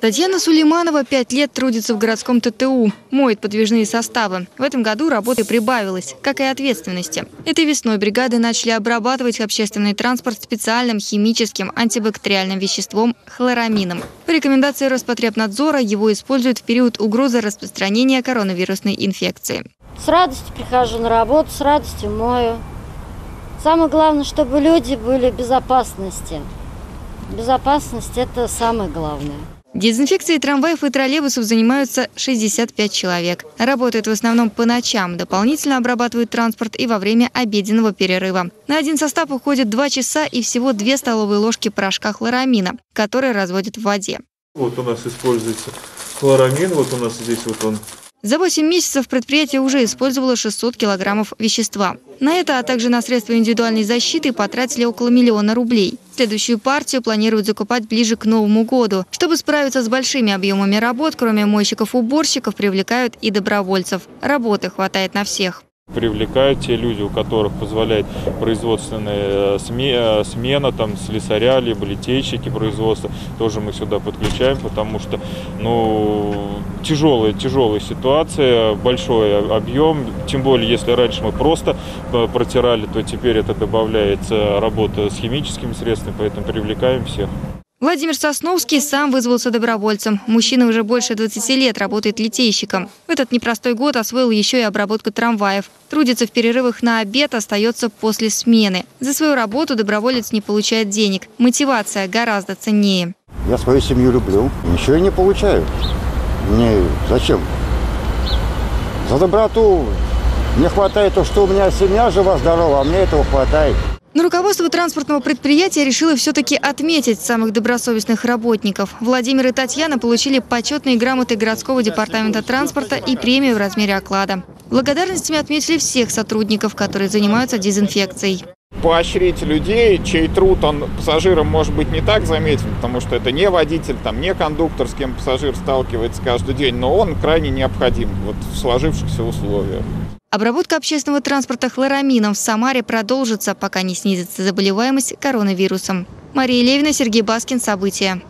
Татьяна Сулейманова 5 лет трудится в городском ТТУ, моет подвижные составы. В этом году работы прибавилось, как и ответственности. Этой весной бригады начали обрабатывать общественный транспорт специальным химическим антибактериальным веществом хлорамином. По рекомендации Роспотребнадзора его используют в период угрозы распространения коронавирусной инфекции. С радостью прихожу на работу, с радостью мою. Самое главное, чтобы люди были в безопасности. Безопасность – это самое главное. Дезинфекцией трамваев и троллейбусов занимаются 65 человек. Работают в основном по ночам, дополнительно обрабатывают транспорт и во время обеденного перерыва. На один состав уходит 2 часа и всего 2 столовые ложки порошка хлорамина, который разводят в воде. Вот у нас используется хлорамин, вот у нас здесь вот он. За 8 месяцев предприятие уже использовало 600 килограммов вещества. На это, а также на средства индивидуальной защиты потратили около миллиона рублей. Следующую партию планируют закупать ближе к Новому году. Чтобы справиться с большими объемами работ, кроме мойщиков-уборщиков, привлекают и добровольцев. Работы хватает на всех. Привлекают те люди, у которых позволяет производственная смена, там слесаря, либо литейщики производства. Тоже мы сюда подключаем, потому что тяжелая ситуация, большой объем. Тем более, если раньше мы просто протирали, то теперь это добавляется работа с химическими средствами, поэтому привлекаем всех. Владимир Сосновский сам вызвался добровольцем. Мужчина уже больше 20 лет работает литейщиком. В этот непростой год освоил еще и обработку трамваев. Трудится в перерывах на обед, остается после смены. За свою работу доброволец не получает денег. Мотивация гораздо ценнее. Я свою семью люблю. Ничего я не получаю. Мне зачем? За доброту мне хватает то, что у меня семья жива-здорова, а мне этого хватает. Но руководство транспортного предприятия решило все-таки отметить самых добросовестных работников. Владимир и Татьяна получили почетные грамоты городского департамента транспорта и премию в размере оклада. Благодарностями отметили всех сотрудников, которые занимаются дезинфекцией. Поощрить людей, чей труд он пассажирам может быть не так заметен, потому что это не водитель, там, не кондуктор, с кем пассажир сталкивается каждый день, но он крайне необходим вот, в сложившихся условиях. Обработка общественного транспорта хлорамином в Самаре продолжится, пока не снизится заболеваемость коронавирусом. Мария Левина, Сергей Баскин. События.